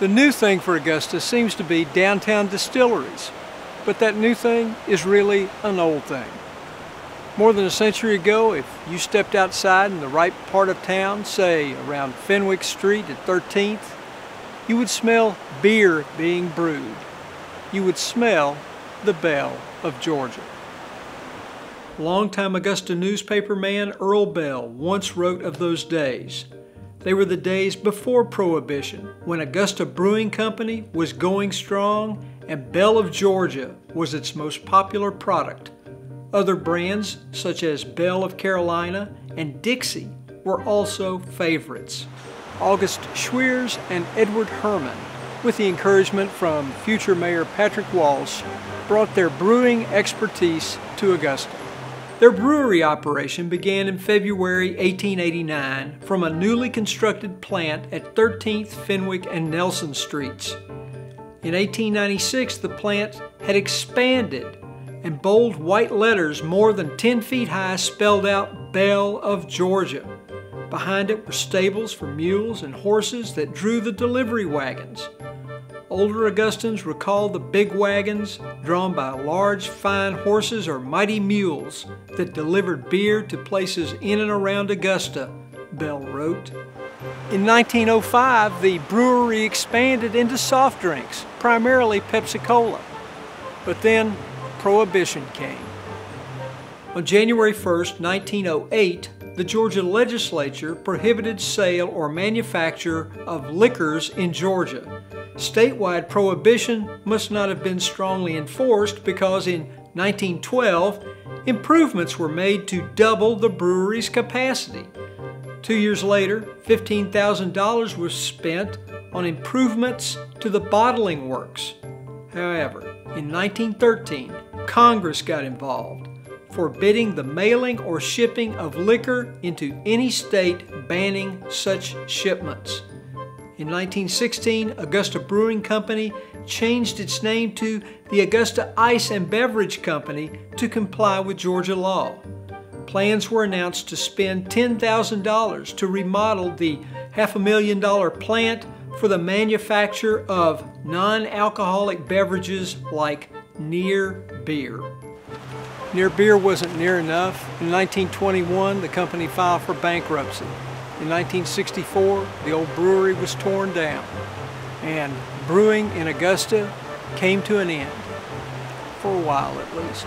The new thing for Augusta seems to be downtown distilleries, but that new thing is really an old thing. More than a century ago, if you stepped outside in the right part of town, say around Fenwick Street at 13th, you would smell beer being brewed. You would smell the Belle of Georgia. Longtime Augusta newspaper man Earl Bell once wrote of those days. They were the days before Prohibition, when Augusta Brewing Company was going strong and Belle of Georgia was its most popular product. Other brands, such as Belle of Carolina and Dixie, were also favorites. August Schweers and Edward Herman, with the encouragement from future Mayor Patrick Walsh, brought their brewing expertise to Augusta. Their brewery operation began in February 1889 from a newly constructed plant at 13th, Fenwick, and Nelson Streets. In 1896, the plant had expanded, and bold white letters more than 10 feet high spelled out Belle of Georgia. Behind it were stables for mules and horses that drew the delivery wagons. Older Augustans recall the big wagons drawn by large, fine horses or mighty mules that delivered beer to places in and around Augusta, Bell wrote. In 1905, the brewery expanded into soft drinks, primarily Pepsi-Cola. But then, Prohibition came. On January 1, 1908, the Georgia legislature prohibited sale or manufacture of liquors in Georgia. Statewide prohibition must not have been strongly enforced because in 1912, improvements were made to double the brewery's capacity. 2 years later, $15,000 was spent on improvements to the bottling works. However, in 1913, Congress got involved, forbidding the mailing or shipping of liquor into any state, banning such shipments. In 1916, Augusta Brewing Company changed its name to the Augusta Ice and Beverage Company to comply with Georgia law. Plans were announced to spend $10,000 to remodel the $500,000 plant for the manufacture of non-alcoholic beverages like Near Beer. Near Beer wasn't near enough. In 1921, the company filed for bankruptcy. In 1964, the old brewery was torn down, and brewing in Augusta came to an end, for a while at least.